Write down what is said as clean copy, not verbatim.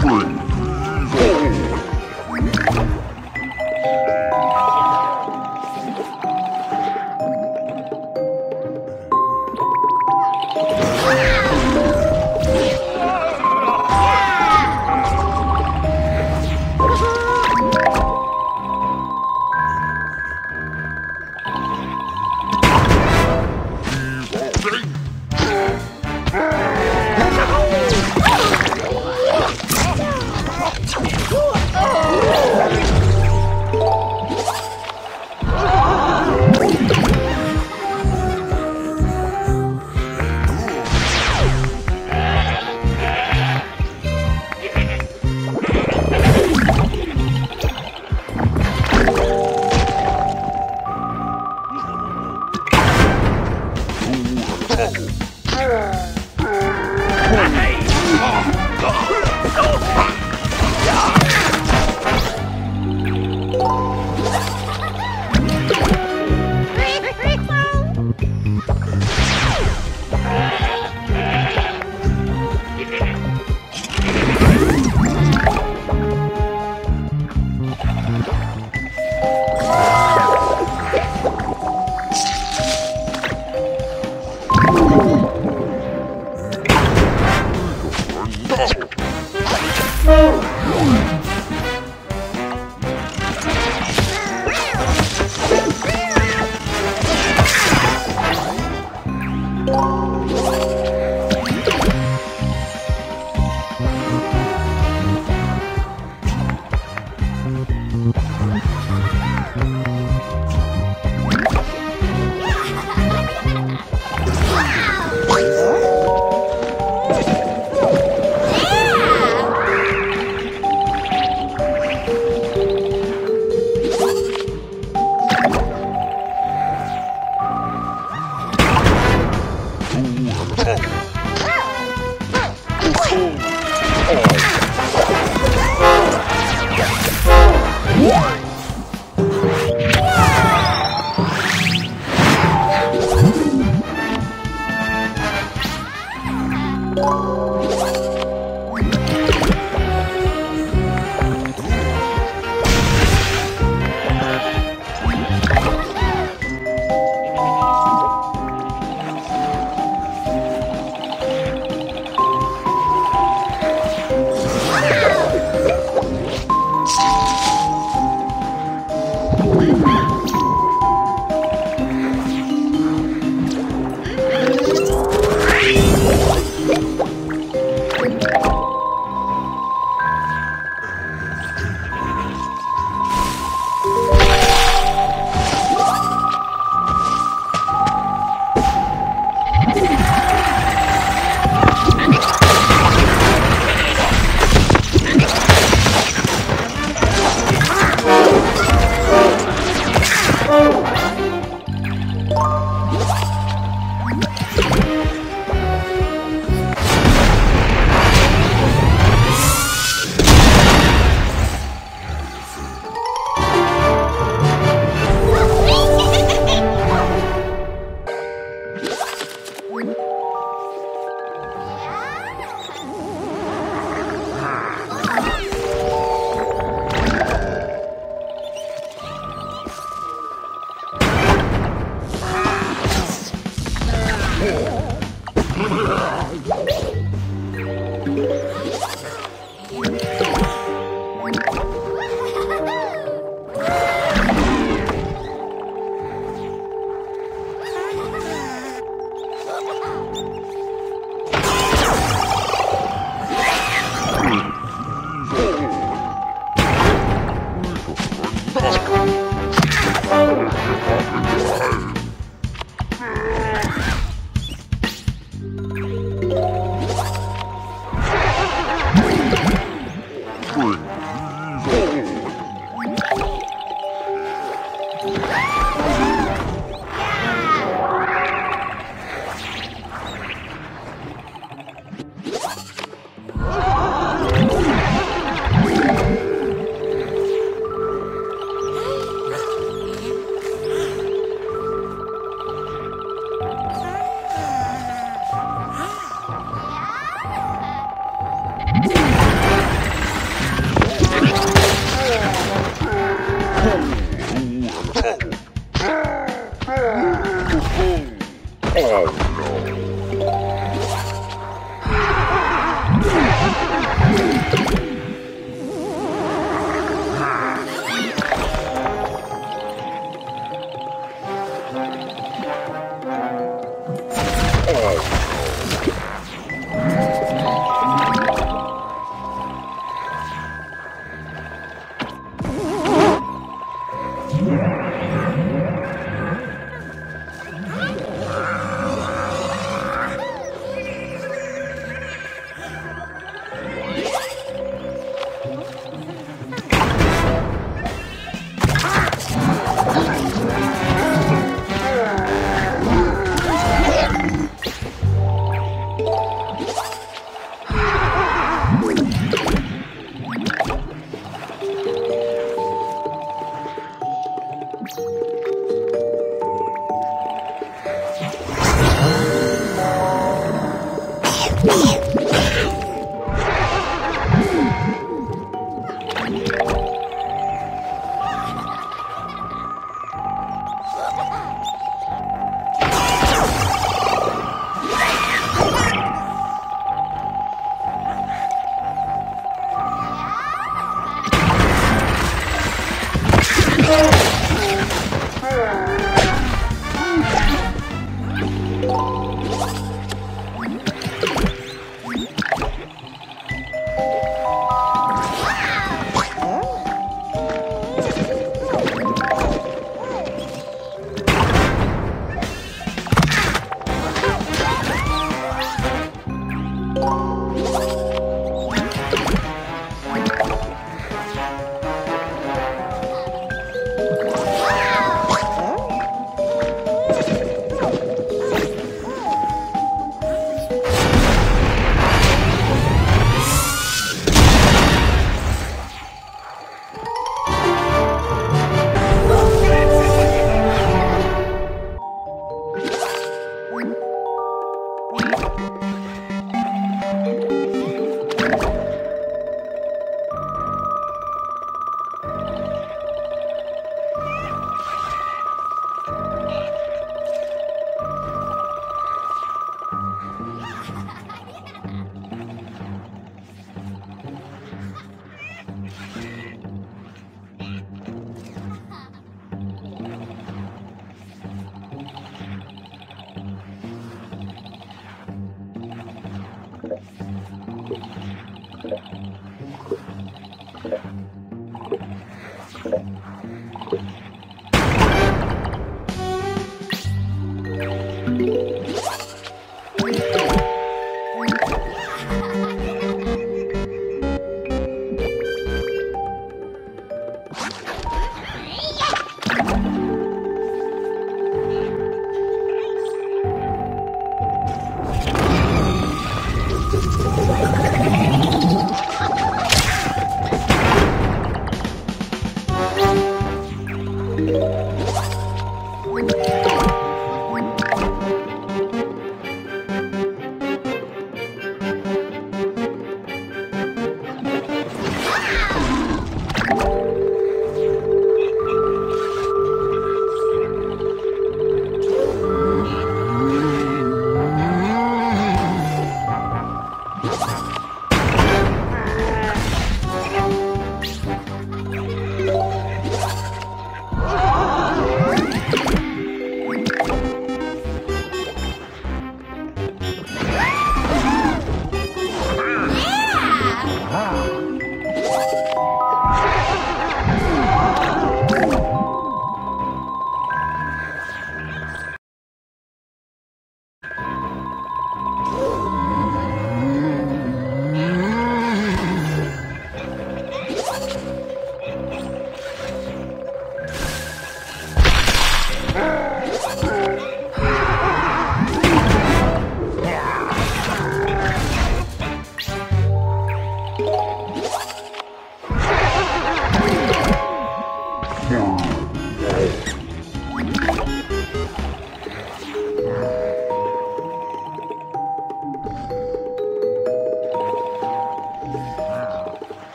Three, four.